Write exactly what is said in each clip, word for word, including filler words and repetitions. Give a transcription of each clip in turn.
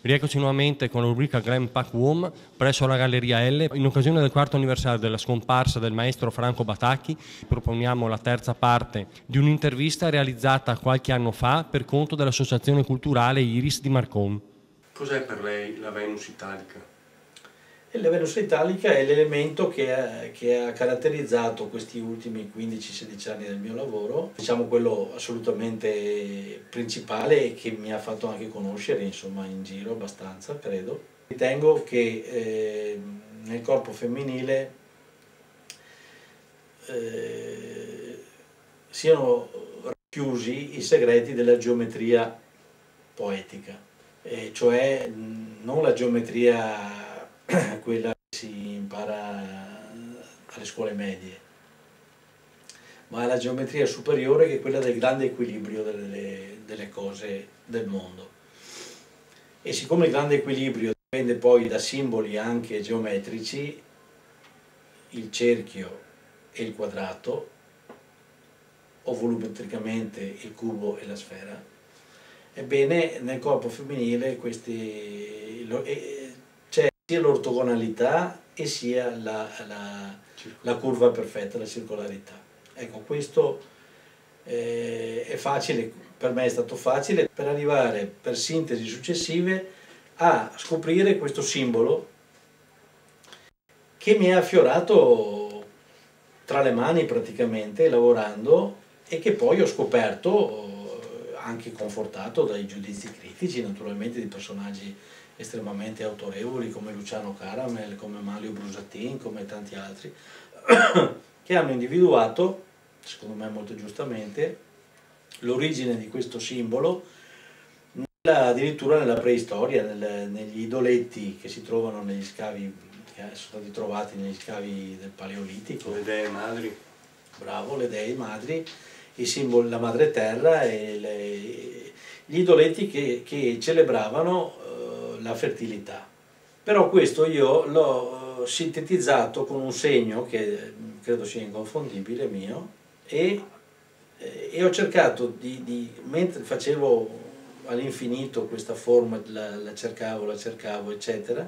Rieccoci nuovamente con la rubrica Klang Pak Whomp presso la Galleria L. In occasione del quarto anniversario della scomparsa del maestro Franco Batacchi proponiamo la terza parte di un'intervista realizzata qualche anno fa per conto dell'associazione culturale Iris di Marcon. Cos'è per lei la Venus Italica? La Venus Italica è l'elemento che, che ha caratterizzato questi ultimi quindici sedici anni del mio lavoro, diciamo quello assolutamente principale e che mi ha fatto anche conoscere insomma in giro abbastanza, credo. Ritengo che eh, nel corpo femminile eh, siano racchiusi i segreti della geometria poetica, eh, cioè non la geometria quella che si impara alle scuole medie, ma la geometria superiore che è quella del grande equilibrio delle, delle cose del mondo. E siccome il grande equilibrio dipende poi da simboli anche geometrici, il cerchio e il quadrato, o volumetricamente il cubo e la sfera, ebbene nel corpo femminile questi... Lo, e, sia l'ortogonalità e sia la, la, la curva perfetta, la circolarità. Ecco, questo eh, è facile, per me è stato facile, per arrivare per sintesi successive a scoprire questo simbolo che mi ha affiorato tra le mani praticamente, lavorando, e che poi ho scoperto, anche confortato dai giudizi critici, naturalmente, di personaggi estremamente autorevoli come Luciano Caramel, come Mario Brusatin, come tanti altri, che hanno individuato, secondo me molto giustamente, l'origine di questo simbolo nella, addirittura nella preistoria, nel, negli idoletti che si trovano negli scavi, che sono stati trovati negli scavi del Paleolitico. Le dee madri. Bravo, le dee madri, i simboli, la madre terra e le, gli idoletti che, che celebravano la fertilità. Però questo io l'ho sintetizzato con un segno che credo sia inconfondibile mio e, e ho cercato di, di mentre facevo all'infinito questa forma, la, la cercavo, la cercavo eccetera,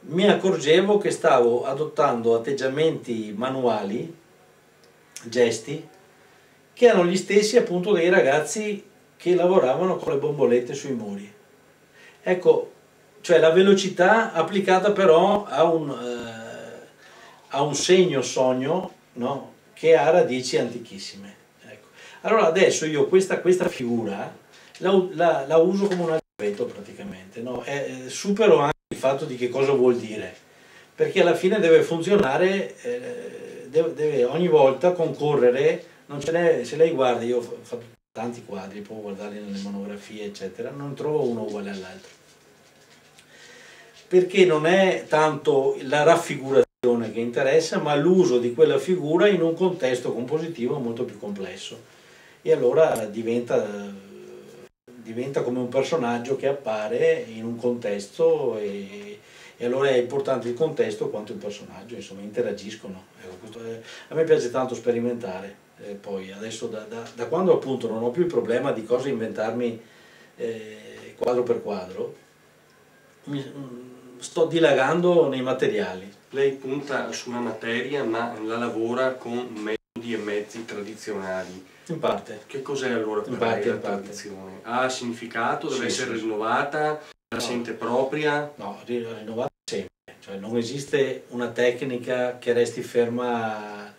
mi accorgevo che stavo adottando atteggiamenti manuali, gesti che erano gli stessi appunto dei ragazzi che lavoravano con le bombolette sui muri. Ecco, cioè la velocità applicata però a un, eh, a un segno sogno, no? Che ha radici antichissime. Ecco. Allora adesso io questa, questa figura la, la, la uso come un alfabeto praticamente, no? E, eh, supero anche il fatto di che cosa vuol dire, perché alla fine deve funzionare, eh, deve, deve ogni volta concorrere, non ce n'è, se lei guarda, io ho fatto tanti quadri, può guardarli nelle monografie eccetera, non trovo uno uguale all'altro. Perché non è tanto la raffigurazione che interessa, ma l'uso di quella figura in un contesto compositivo molto più complesso. E allora diventa, diventa come un personaggio che appare in un contesto e, e allora è importante il contesto quanto il personaggio, insomma interagiscono. Ecco, questo, eh, a me piace tanto sperimentare. Eh, poi adesso da, da, da quando appunto non ho più il problema di cosa inventarmi eh, quadro per quadro, Mi, sto dilagando nei materiali. Lei punta su una materia ma la lavora con metodi e mezzi tradizionali. In parte. Che cos'è allora per in parte, lei la tradizione? Parte. Ha significato? Deve sì, essere sì, rinnovata? La no. sente propria? No, rinnovata sempre. Cioè, non esiste una tecnica che resti ferma.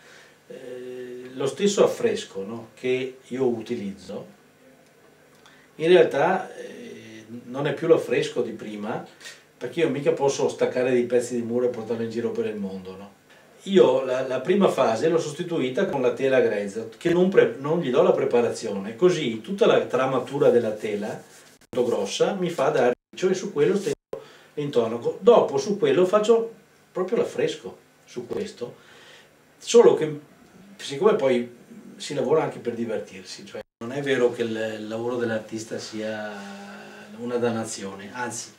Eh, lo stesso affresco, no? Che io utilizzo, in realtà eh, non è più l'affresco di prima, perché io mica posso staccare dei pezzi di muro e portarlo in giro per il mondo, no? Io la, la prima fase l'ho sostituita con la tela grezza, che non, pre, non gli do la preparazione, così tutta la tramatura della tela, molto grossa, mi fa da arriccio e su quello stendo l'intonaco. Dopo su quello faccio proprio l'affresco, su questo, solo che siccome poi si lavora anche per divertirsi, cioè non è vero che il, il lavoro dell'artista sia una dannazione, anzi,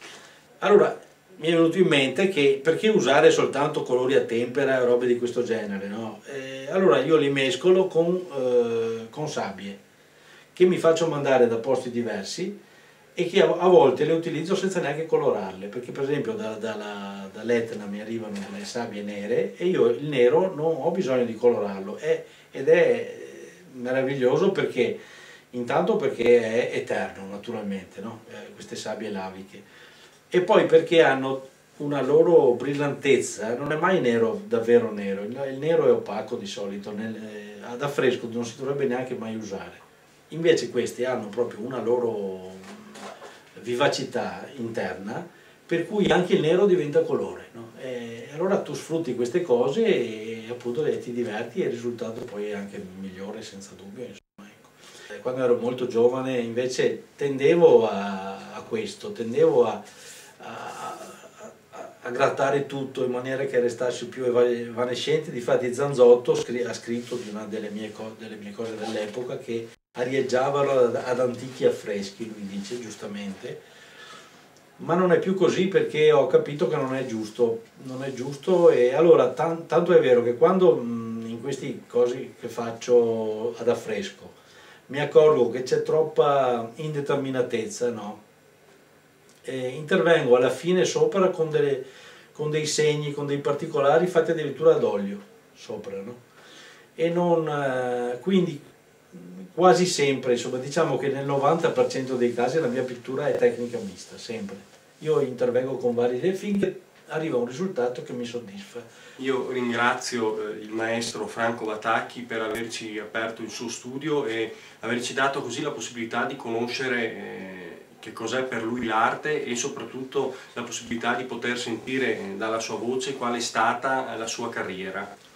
allora mi è venuto in mente che perché usare soltanto colori a tempera e robe di questo genere, no? Eh, allora io li mescolo con, eh, con sabbie che mi faccio mandare da posti diversi e che a volte le utilizzo senza neanche colorarle, perché per esempio da, da, da, dall'Etna mi arrivano delle sabbie nere e io il nero non ho bisogno di colorarlo, è, ed è meraviglioso perché intanto perché è eterno naturalmente, no? Eh, queste sabbie laviche, e poi perché hanno una loro brillantezza, non è mai nero davvero nero, il nero è opaco di solito, nel, ad affresco non si dovrebbe neanche mai usare, invece questi hanno proprio una loro vivacità interna per cui anche il nero diventa colore, no? E allora tu sfrutti queste cose e appunto ti diverti e il risultato poi è anche migliore senza dubbio, insomma, ecco. Quando ero molto giovane invece tendevo a, a questo, tendevo a, a, a, a grattare tutto in maniera che restasse più evanescente, difatti Zanzotto ha scritto di una delle mie, delle mie cose dell'epoca che arieggiavano ad antichi affreschi, lui dice giustamente, ma non è più così perché ho capito che non è giusto, non è giusto e allora tan tanto è vero che quando mh, in questi cose che faccio ad affresco mi accorgo che c'è troppa indeterminatezza, no? E intervengo alla fine sopra con, delle, con dei segni, con dei particolari fatti addirittura ad olio sopra, no? E non, eh, quindi quasi sempre, insomma, diciamo che nel novanta per cento dei casi la mia pittura è tecnica mista, sempre. Io intervengo con varie idee finché arriva un risultato che mi soddisfa. Io ringrazio il maestro Franco Batacchi per averci aperto il suo studio e averci dato così la possibilità di conoscere che cos'è per lui l'arte e soprattutto la possibilità di poter sentire dalla sua voce qual è stata la sua carriera.